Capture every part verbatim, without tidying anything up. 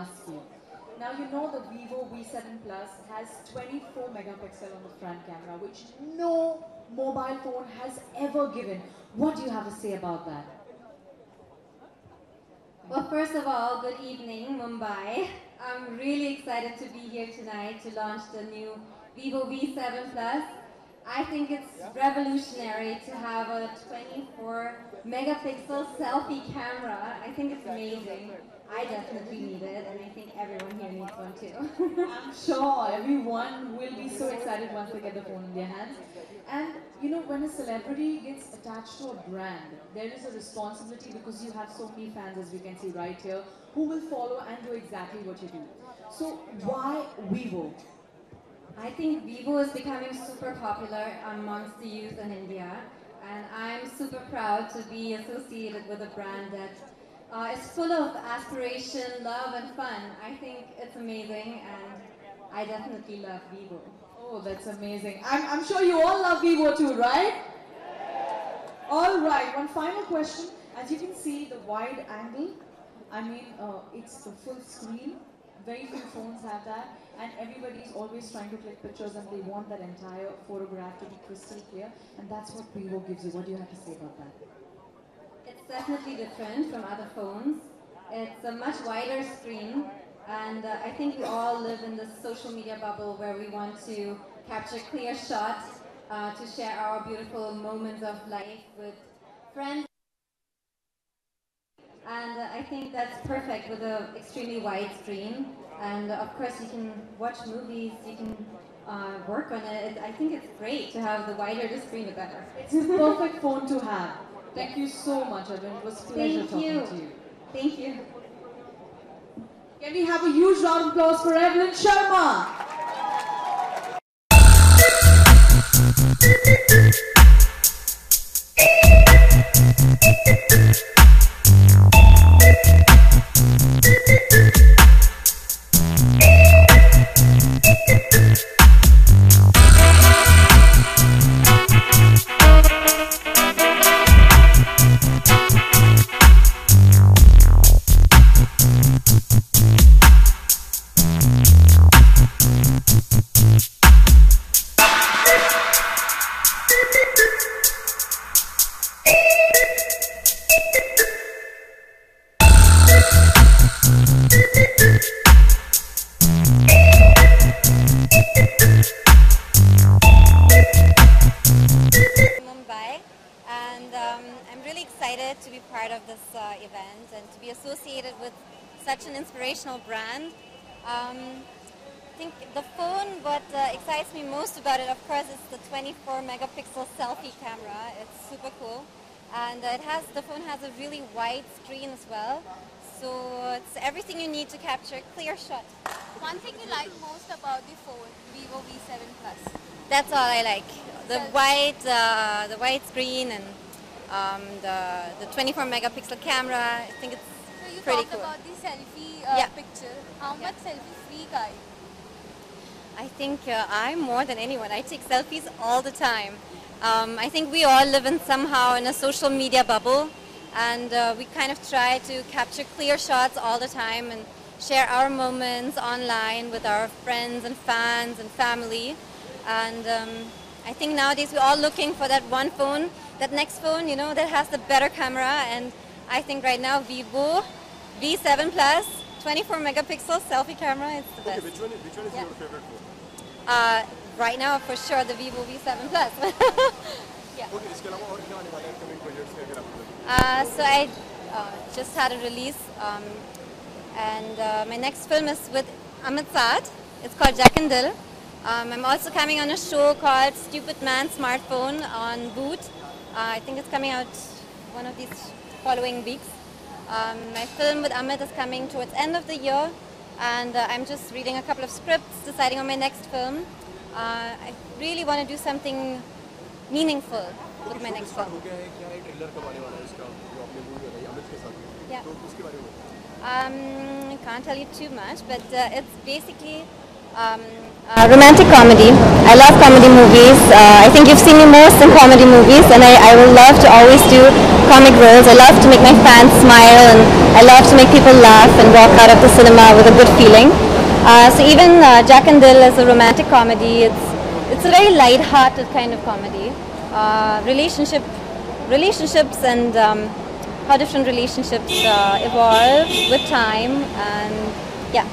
last year. Now you know that Vivo V seven Plus has twenty-four megapixel on the front camera, which no mobile phone has ever given. What do you have to say about that? Well, first of all, good evening, Mumbai. I'm really excited to be here tonight to launch the new Vivo V seven Plus. I think it's revolutionary to have a twenty-four megapixel selfie camera. I think it's amazing. I definitely need it, and I think everyone here needs one too. I'm sure everyone will be so excited once they get the phone in their hands. And you know, when a celebrity gets attached to a brand, there is a responsibility, because you have so many fans, as we can see right here, who will follow and do exactly what you do. So why Vivo? I think Vivo is becoming super popular amongst the youth in India, and I'm super proud to be associated with a brand that uh, is full of aspiration, love, and fun. I think it's amazing, and I definitely love Vivo. Oh, that's amazing. I'm, I'm sure you all love Vivo too, right? All right, one final question. As you can see, the wide angle, I mean, uh, it's the full screen. Very few phones have that, and everybody is always trying to click pictures and they want that entire photograph to be crystal clear, and that's what Vivo gives you. What do you have to say about that? It's definitely different from other phones. It's a much wider screen, and uh, I think we all live in this social media bubble where we want to capture clear shots uh, to share our beautiful moments of life with friends. And uh, I think that's perfect with an extremely wide screen. And uh, of course, you can watch movies, you can uh, work on it. It. I think it's great to have the wider the screen, the better. It's the perfect phone to have. Thank you so much, Evelyn. It was a pleasure Thank talking you. to you. Thank you. Can we have a huge round of applause for Evelyn Sharma? To be part of this uh, event and to be associated with such an inspirational brand. Um, I think the phone, what uh, excites me most about it, of course, is the twenty-four megapixel selfie camera. It's super cool, and it has the phone has a really wide screen as well, so it's everything you need to capture clear shot. One thing you like most about the phone, Vivo V seven Plus? That's all I like. The wide, uh, the wide screen and. Um, the, the twenty-four megapixel camera. I think it's so you pretty cool. About the selfie uh, yeah. picture. How yeah. much selfie freak are you? I think uh, I'm more than anyone. I take selfies all the time. Um, I think we all live in somehow in a social media bubble, and uh, we kind of try to capture clear shots all the time and share our moments online with our friends and fans and family. And um, I think nowadays we're all looking for that one phone. That next phone, you know, that has the better camera, and I think right now Vivo V seven Plus, twenty-four megapixel selfie camera, it's the best. Okay, which one, which one is yeah. your favorite phone? Uh, right now, for sure, the Vivo V seven Plus. yeah. uh, so I uh, just had a release, um, and uh, my next film is with Amit Sahni. It's called Jack and Dil. Um, I'm also coming on a show called Stupid Man Smartphone on Boot. Uh, I think it's coming out one of these following weeks. Um, my film with Amit is coming towards end of the year, and uh, I'm just reading a couple of scripts, deciding on my next film. Uh, I really want to do something meaningful with my next film. Yeah. Um, I can't tell you too much, but uh, it's basically Um, uh, romantic comedy. I love comedy movies. Uh, I think you've seen me most in comedy movies, and I, I will love to always do comic roles. I love to make my fans smile, and I love to make people laugh and walk out of the cinema with a good feeling. Uh, so even uh, Jack and Dil is a romantic comedy. It's it's a very light-hearted kind of comedy. Uh, relationship, relationships, and um, how different relationships uh, evolve with time, and yeah.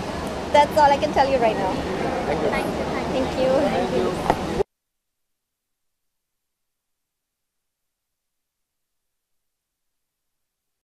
That's all I can tell you right now. Thank you. Thank you. Thank you.